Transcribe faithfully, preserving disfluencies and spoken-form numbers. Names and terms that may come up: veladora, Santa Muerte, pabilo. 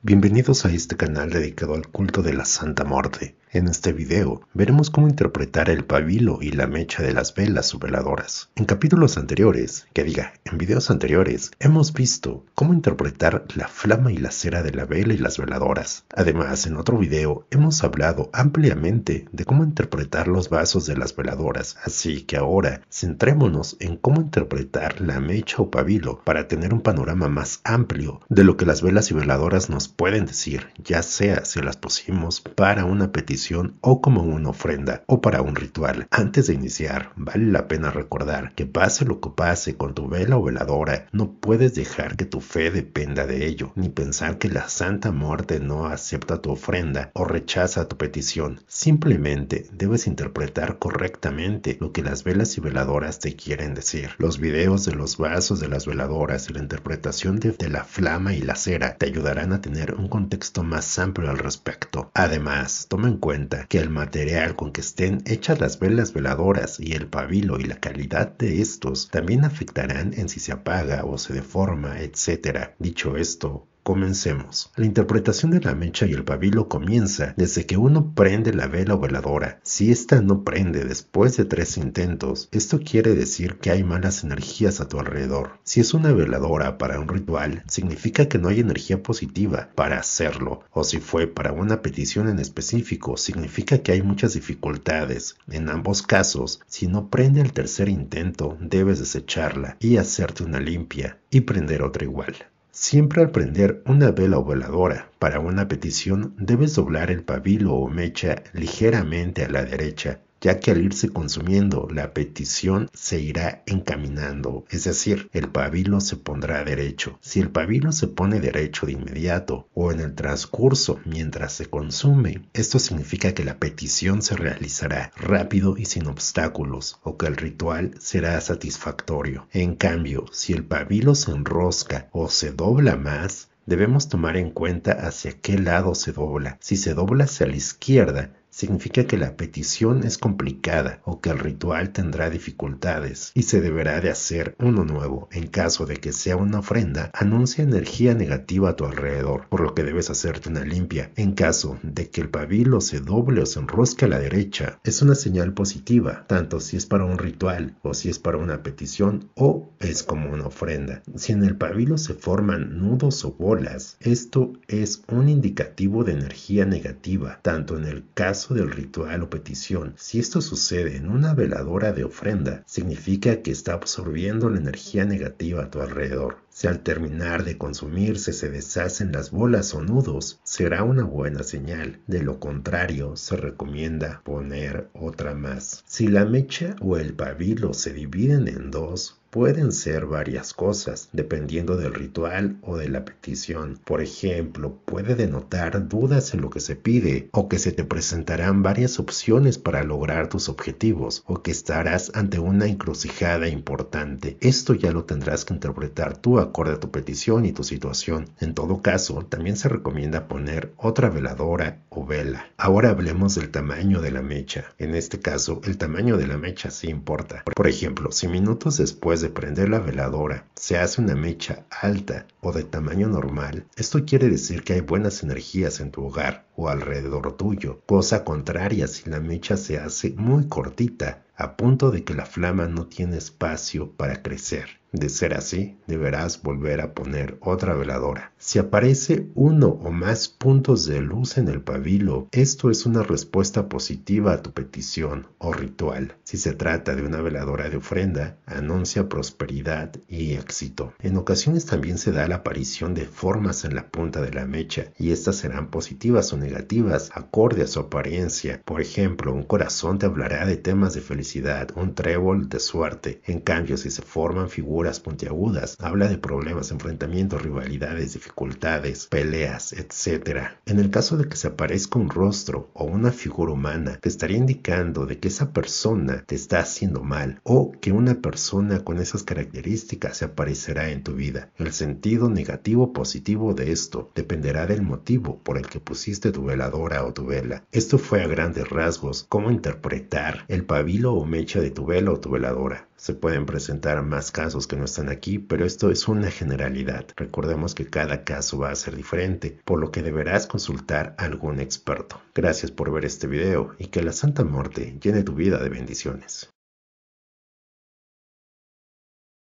Bienvenidos a este canal dedicado al culto de la Santa Muerte. En este video veremos cómo interpretar el pabilo y la mecha de las velas o veladoras. En capítulos anteriores, que diga, en videos anteriores, hemos visto cómo interpretar la flama y la cera de la vela y las veladoras. Además, en otro video hemos hablado ampliamente de cómo interpretar los vasos de las veladoras, así que ahora centrémonos en cómo interpretar la mecha o pabilo para tener un panorama más amplio de lo que las velas y veladoras nos pueden decir, ya sea si las pusimos para una petición o como una ofrenda o para un ritual. Antes de iniciar, vale la pena recordar que pase lo que pase con tu vela o veladora, no puedes dejar que tu fe dependa de ello, ni pensar que la Santa Muerte no acepta tu ofrenda o rechaza tu petición. Simplemente debes interpretar correctamente lo que las velas y veladoras te quieren decir. Los videos de los vasos de las veladoras y la interpretación de, de la flama y la cera te ayudarán a tener un contexto más amplio al respecto. Además, toma en cuenta que el material con que estén hechas las velas veladoras y el pabilo y la calidad de estos también afectarán en si se apaga o se deforma, etcétera. Dicho esto, comencemos. La interpretación de la mecha y el pabilo comienza desde que uno prende la vela o veladora. Si ésta no prende después de tres intentos, esto quiere decir que hay malas energías a tu alrededor. Si es una veladora para un ritual, significa que no hay energía positiva para hacerlo. O si fue para una petición en específico, significa que hay muchas dificultades. En ambos casos, si no prende el tercer intento, debes desecharla y hacerte una limpia y prender otra igual. Siempre al prender una vela o veladora para una petición, debes doblar el pabilo o mecha ligeramente a la derecha, ya que al irse consumiendo, la petición se irá encaminando, es decir, el pabilo se pondrá derecho. Si el pabilo se pone derecho de inmediato o en el transcurso mientras se consume, esto significa que la petición se realizará rápido y sin obstáculos, o que el ritual será satisfactorio. En cambio, si el pabilo se enrosca o se dobla más, debemos tomar en cuenta hacia qué lado se dobla. Si se dobla hacia la izquierda, significa que la petición es complicada o que el ritual tendrá dificultades y se deberá de hacer uno nuevo. En caso de que sea una ofrenda, anuncia energía negativa a tu alrededor, por lo que debes hacerte una limpia. En caso de que el pabilo se doble o se enrosque a la derecha, es una señal positiva, tanto si es para un ritual o si es para una petición o es como una ofrenda. Si en el pabilo se forman nudos o bolas, esto es un indicativo de energía negativa, tanto en el caso del ritual o petición. Si esto sucede en una veladora de ofrenda, significa que está absorbiendo la energía negativa a tu alrededor. Si al terminar de consumirse se deshacen las bolas o nudos, será una buena señal. De lo contrario, se recomienda poner otra más. Si la mecha o el pabilo se dividen en dos, pueden ser varias cosas, dependiendo del ritual o de la petición. Por ejemplo, puede denotar dudas en lo que se pide, o que se te presentarán varias opciones para lograr tus objetivos, o que estarás ante una encrucijada importante. Esto ya lo tendrás que interpretar tú acorde a tu petición y tu situación. En todo caso, también se recomienda poner otra veladora o vela. Ahora hablemos del tamaño de la mecha. En este caso, el tamaño de la mecha sí importa. Por ejemplo, si minutos después de prender la veladora se hace una mecha alta o de tamaño normal, esto quiere decir que hay buenas energías en tu hogar o alrededor tuyo, cosa contraria si la mecha se hace muy cortita, a punto de que la flama no tiene espacio para crecer. De ser así, deberás volver a poner otra veladora. Si aparece uno o más puntos de luz en el pabilo, esto es una respuesta positiva a tu petición o ritual. Si se trata de una veladora de ofrenda, anuncia prosperidad y éxito. En ocasiones también se da la aparición de formas en la punta de la mecha, y estas serán positivas o negativas acorde a su apariencia. Por ejemplo, un corazón te hablará de temas de felicidad, un trébol de suerte. En cambio, si se forman figuras puntiagudas, habla de problemas, enfrentamientos, rivalidades, dificultades, peleas, etcétera. En el caso de que se aparezca un rostro o una figura humana, te estaría indicando de que esa persona te está haciendo mal o que una persona con esas características se aparecerá en tu vida. El sentido negativo o positivo de esto dependerá del motivo por el que pusiste tu veladora o tu vela. Esto fue a grandes rasgos cómo interpretar el pabilo o mecha de tu vela o tu veladora. Se pueden presentar más casos que no están aquí, pero esto es una generalidad. Recordemos que cada caso va a ser diferente, por lo que deberás consultar a algún experto. Gracias por ver este video y que la Santa Muerte llene tu vida de bendiciones.